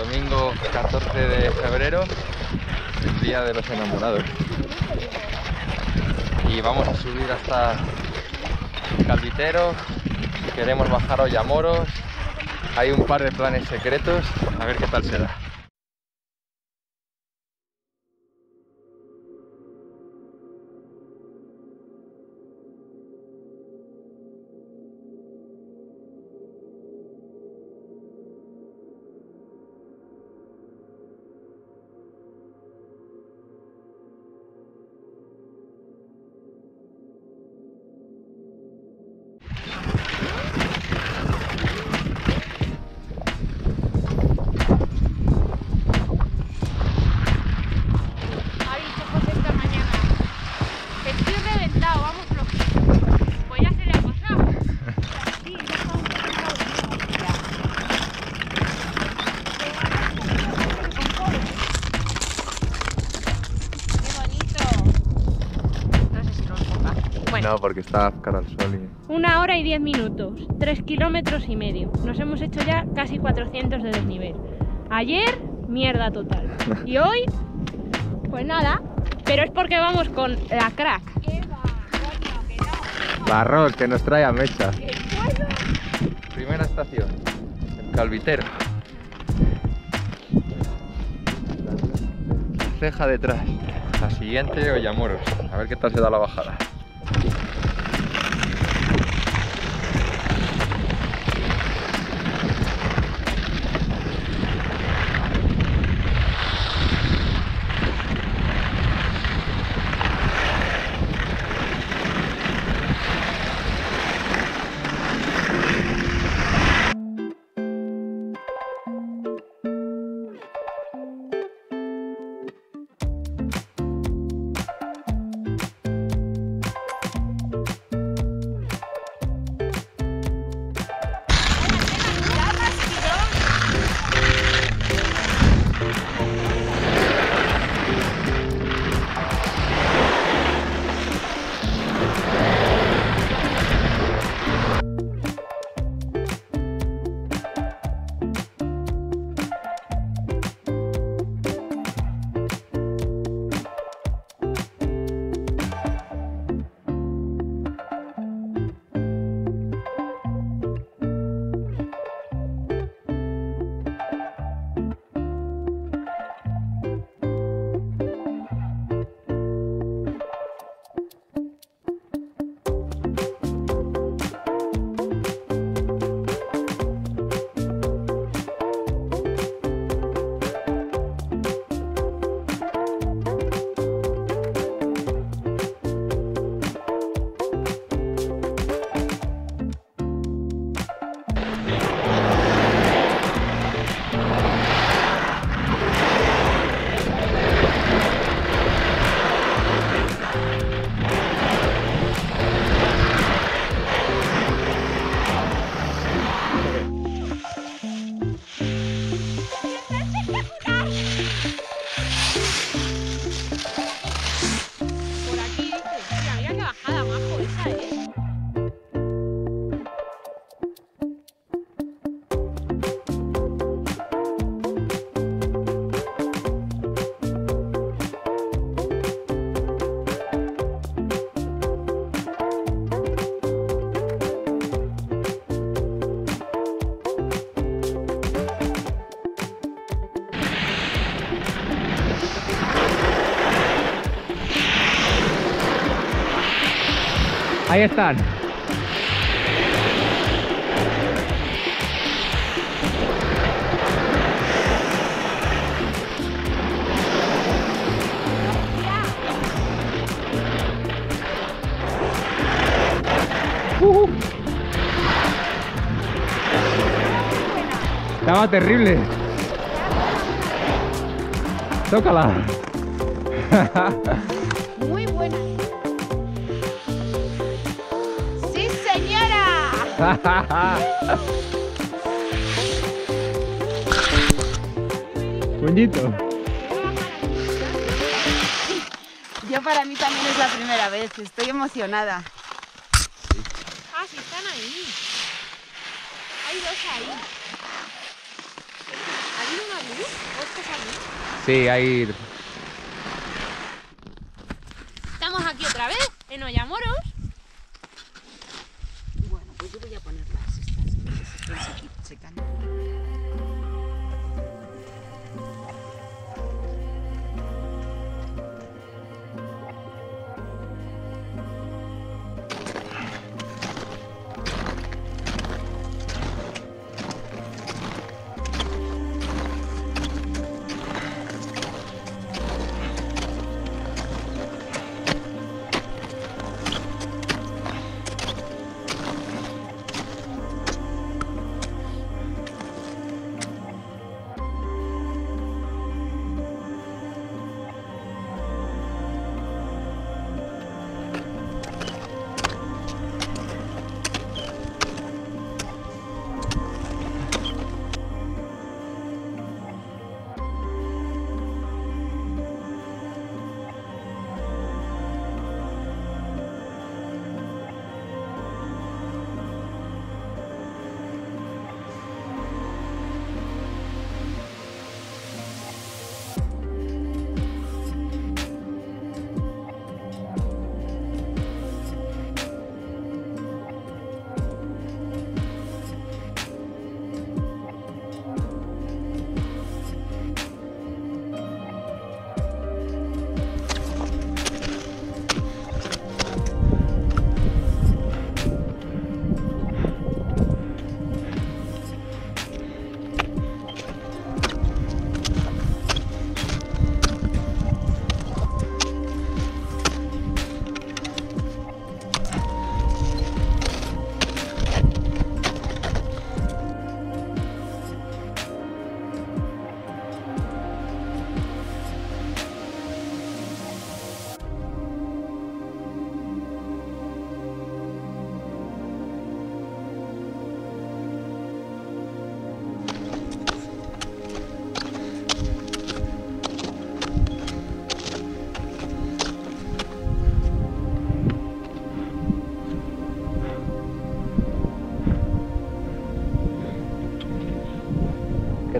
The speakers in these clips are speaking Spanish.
Domingo 14 de febrero, el día de los enamorados. Y vamos a subir hasta Calvitero, queremos bajar Hoyamoros. Hay un par de planes secretos, a ver qué tal será. No, porque está cara al sol y... 1 hora y 10 minutos, 3,5 kilómetros. Nos hemos hecho ya casi 400 de desnivel. Ayer, mierda total. Y hoy, pues nada. Pero es porque vamos con la crack. Barrol, que nos trae a Mecha. Primera estación, el Calvitero. La ceja detrás. La siguiente, Hoyamoros. A ver qué tal se da la bajada. Ahí están. Estaba terrible. Tócala. Muy buena. Puñito. Yo para mí también es la primera vez, estoy emocionada. Ah, sí, están ahí. Hay dos ahí. Hay uno ahí. allí? ¿Bosques allí? Sí, hay... Estamos aquí otra vez, en Hoyamoros. Bueno, pues yo voy a poner las estas, porque se están secando.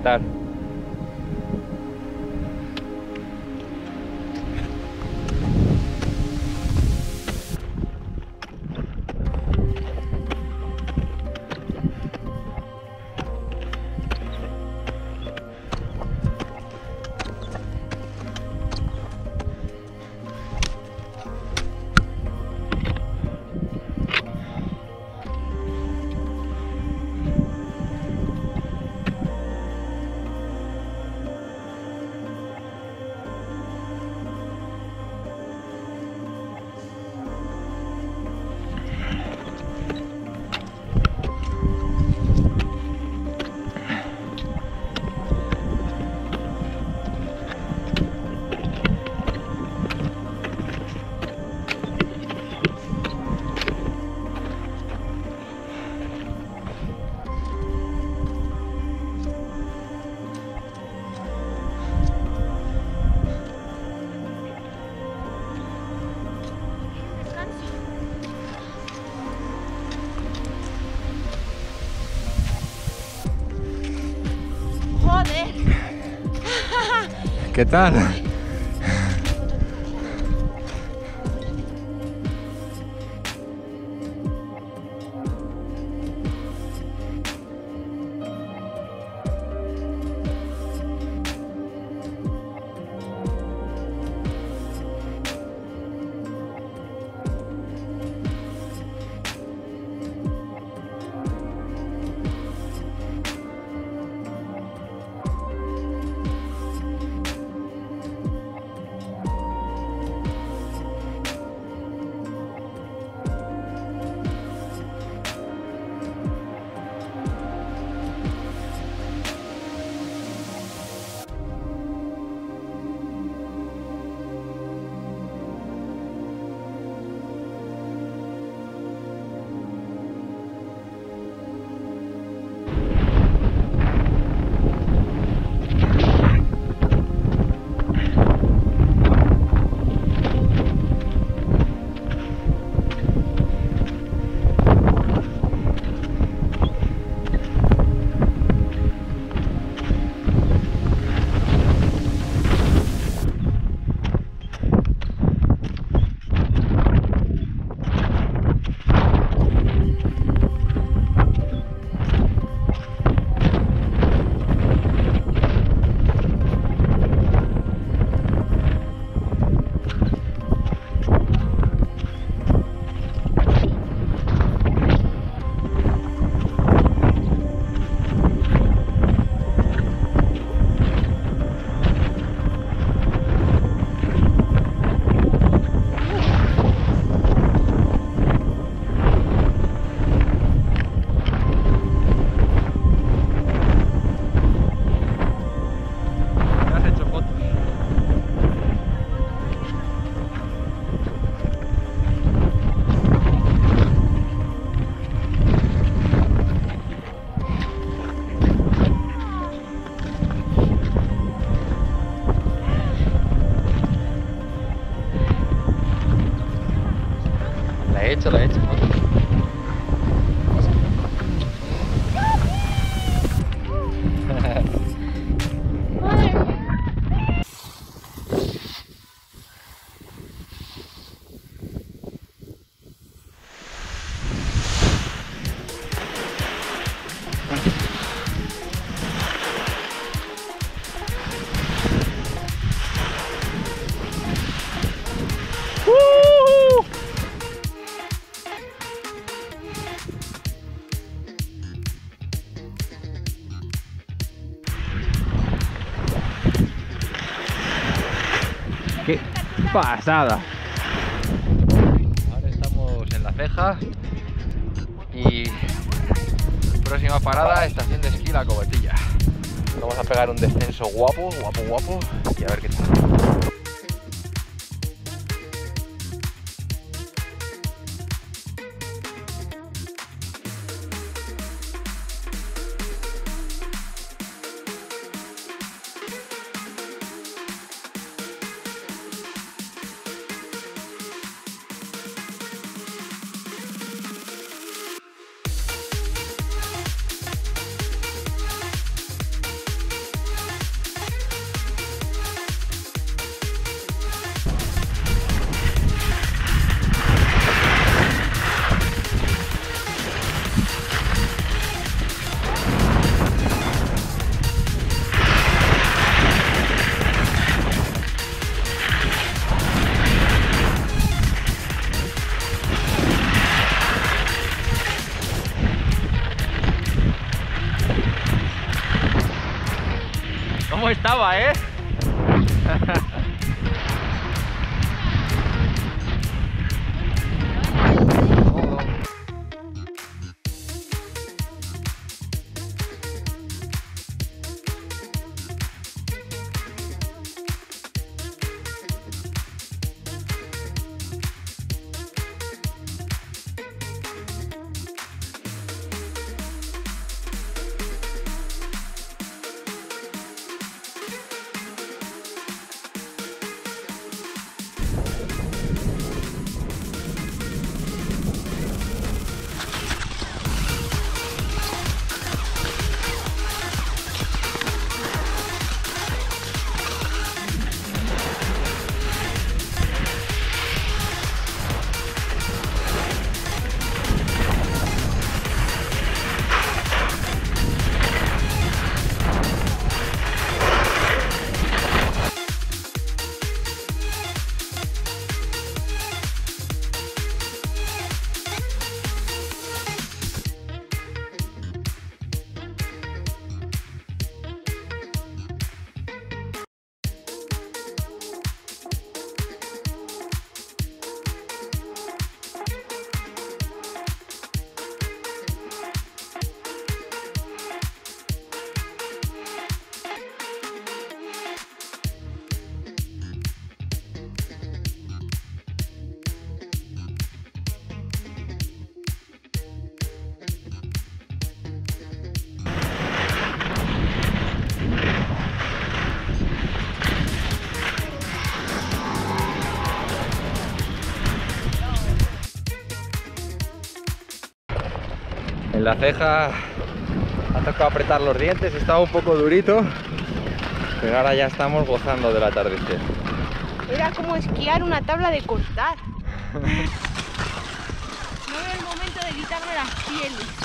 ¿Qué tal? ¿Qué tal? Qué pasada. Ahora estamos en La Ceja y próxima parada, estación de esquí La Covatilla. Vamos a pegar un descenso guapo, guapo, guapo y a ver qué tal. ¿Cómo estaba, eh? En La Ceja ha tocado apretar los dientes, estaba un poco durito, pero ahora ya estamos gozando del atardecer. Era como esquiar una tabla de cortar. No era el momento de quitarme las pieles.